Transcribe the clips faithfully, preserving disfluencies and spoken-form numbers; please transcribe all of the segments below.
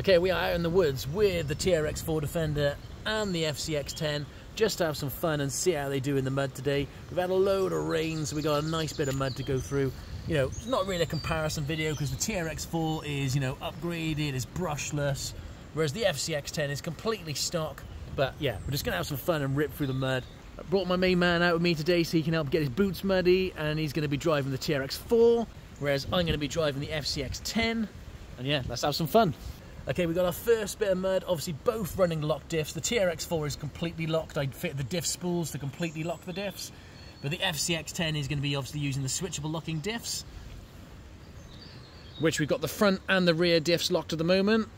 Okay, we are out in the woods with the T R X four Defender and the F C X ten, just to have some fun and see how they do in the mud today. We've had a load of rain, so we got a nice bit of mud to go through. You know, it's not really a comparison video because the T R X four is, you know, upgraded, it's brushless, whereas the F C X ten is completely stock. But yeah, we're just gonna have some fun and rip through the mud. I brought my main man out with me today so he can help get his boots muddy, and he's gonna be driving the T R X four, whereas I'm gonna be driving the F C X ten. And yeah, let's have some fun. Okay, we got our first bit of mud, obviously both running locked diffs. The T R X four is completely locked. I fit the diff spools to completely lock the diffs. But the F C X ten is going to be obviously using the switchable locking diffs, which we've got the front and the rear diffs locked at the moment.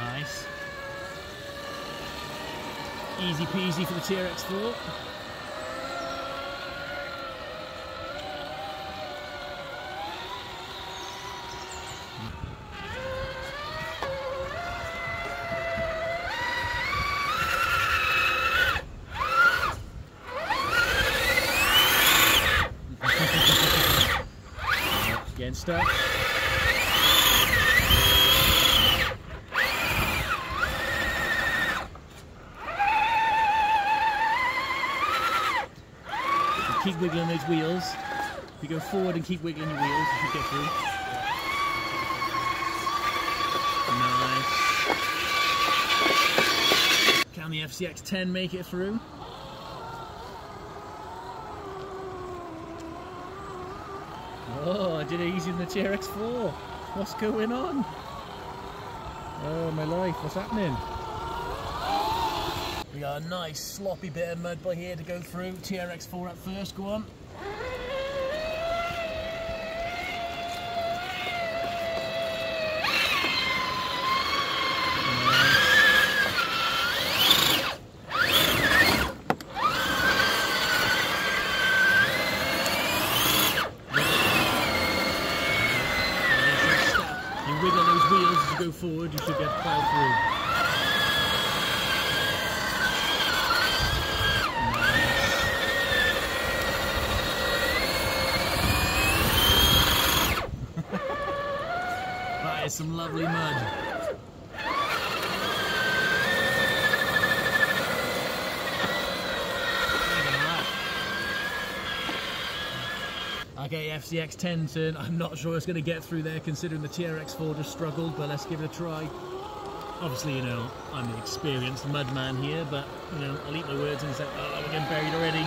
Nice. Easy peasy for the T R X four. Getting stuck. Keep wiggling those wheels. If you go forward and keep wiggling your wheels, you should get through. Nice. Can the F C X ten make it through? Oh, I did it easier than the T R X four. What's going on? Oh my life, what's happening? We got a nice sloppy bit of mud by here to go through. T R X four up first, go on. You wiggle those wheels as you go forward, you should get plowed through. Some lovely mud. Okay, F C X ten turn. I'm not sure it's going to get through there considering the T R X four just struggled, but let's give it a try. Obviously, you know, I'm an experienced mud man here, but, you know, I'll eat my words and say, oh, we're getting buried already.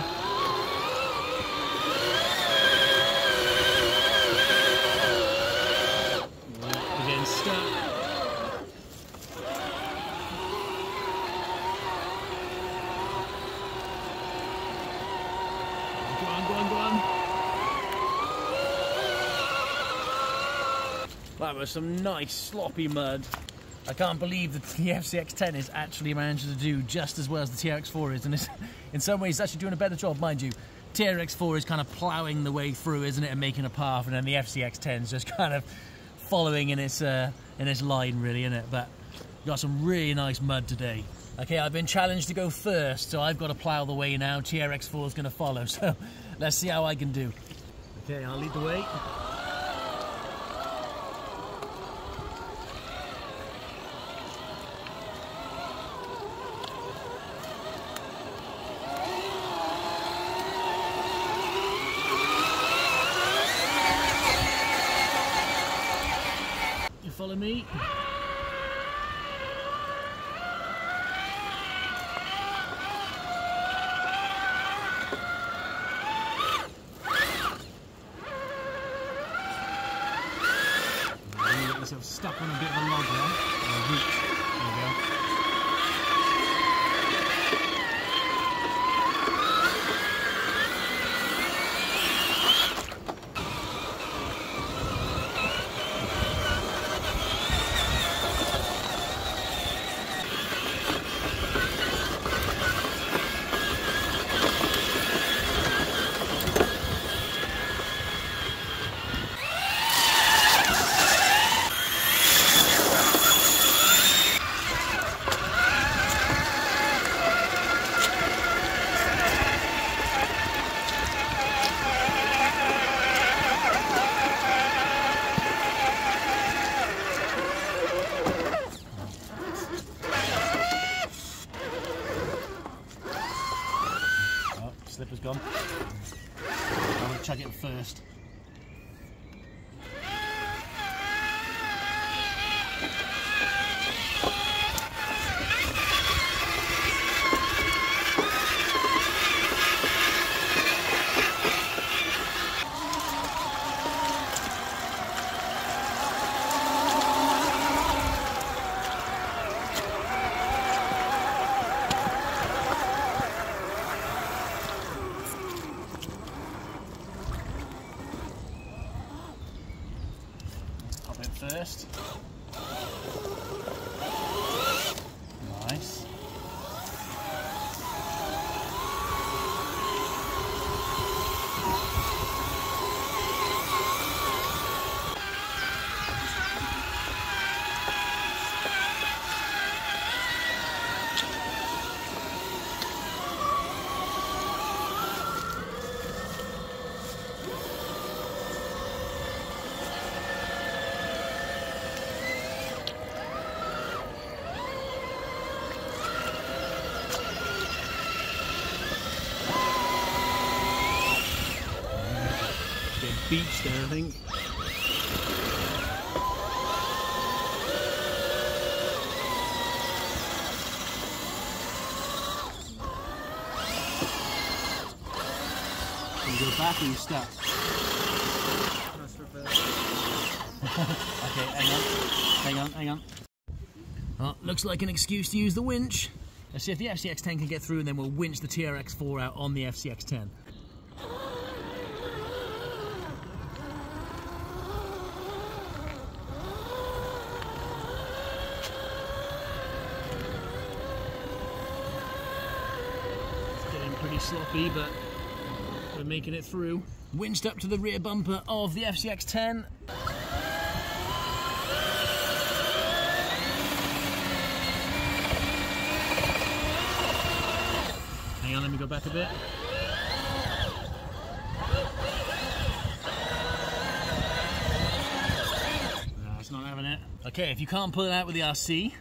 Go on, go on, go on. That was some nice sloppy mud. I can't believe that the F C X ten is actually managing to do just as well as the T R X four is, and it's, in some ways, it's actually doing a better job, mind you. T R X four is kind of ploughing the way through, isn't it, and making a path, and then the F C X ten is just kind of following in its uh, in its line, really, isn't it? But we've got some really nice mud today. Okay, I've been challenged to go first, so I've got to plough the way now. T R X four is going to follow, so let's see how I can do. Okay, I'll lead the way. You follow me? I'm stuck on a bit of a log there, or a root. There we go. gone. I'm going to check it first. First. Nice. Beach there, I think. You go back and you stop. Okay, hang on, hang on, hang on. Oh, looks like an excuse to use the winch. Let's see if the F C X ten can get through, and then we'll winch the T R X four out on the F C X ten. Pretty sloppy, but we're making it through. Winched up to the rear bumper of the F C X ten. Hang on, let me go back a bit. No, it's not having it. Okay, if you can't pull it out with the R C,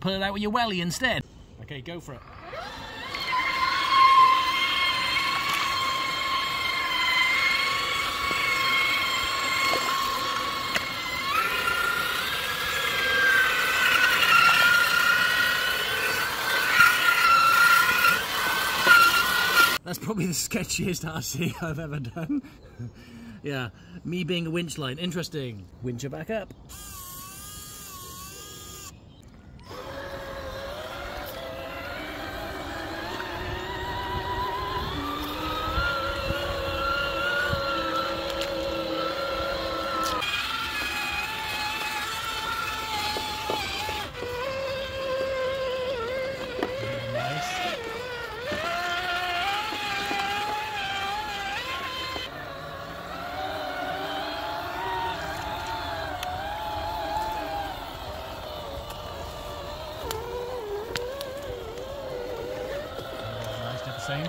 pull it out with your welly instead. Okay, go for it. That's probably the sketchiest R C I've ever done. Yeah, me being a winch line, interesting. Winch her back up. Same. Well,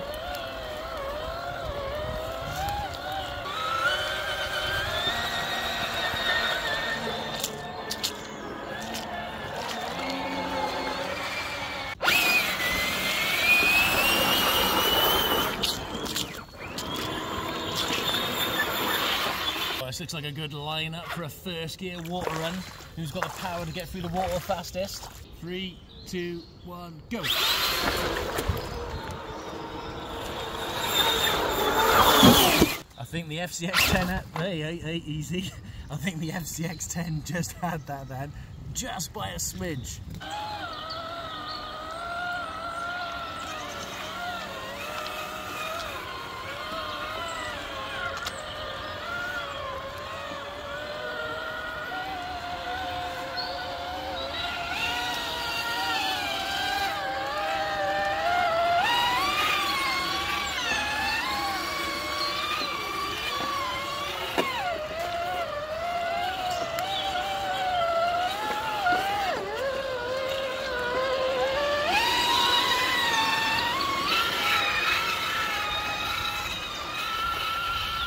this looks like a good lineup for a first gear water run. Who's got the power to get through the water fastest? Three, two, one, go! I think the F C X ten had, hey, hey, hey, easy. I think the F C X ten just had that then, just by a smidge.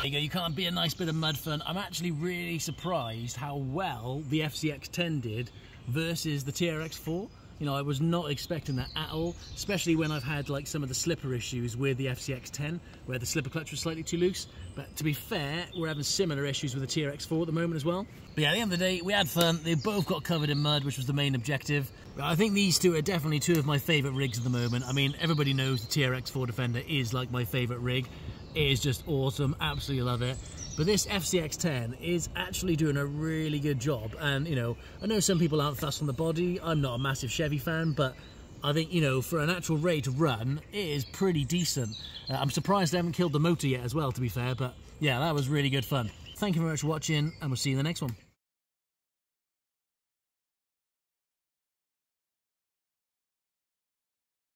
There you go, you can't be a nice bit of mud fun. I'm actually really surprised how well the F C X ten did versus the T R X four. You know, I was not expecting that at all, especially when I've had like some of the slipper issues with the F C X ten, where the slipper clutch was slightly too loose. But to be fair, we're having similar issues with the T R X four at the moment as well. But yeah, at the end of the day, we had fun. They both got covered in mud, which was the main objective. But I think these two are definitely two of my favourite rigs at the moment. I mean, everybody knows the T R X four Defender is like my favourite rig. It is just awesome, absolutely love it. But this F C X ten is actually doing a really good job, and you know, I know some people aren't fussed on the body. I'm not a massive Chevy fan, but I think, you know, for an actual raid run, it is pretty decent. Uh, I'm surprised they haven't killed the motor yet as well, to be fair, but yeah, that was really good fun. Thank you very much for watching, and we'll see you in the next one.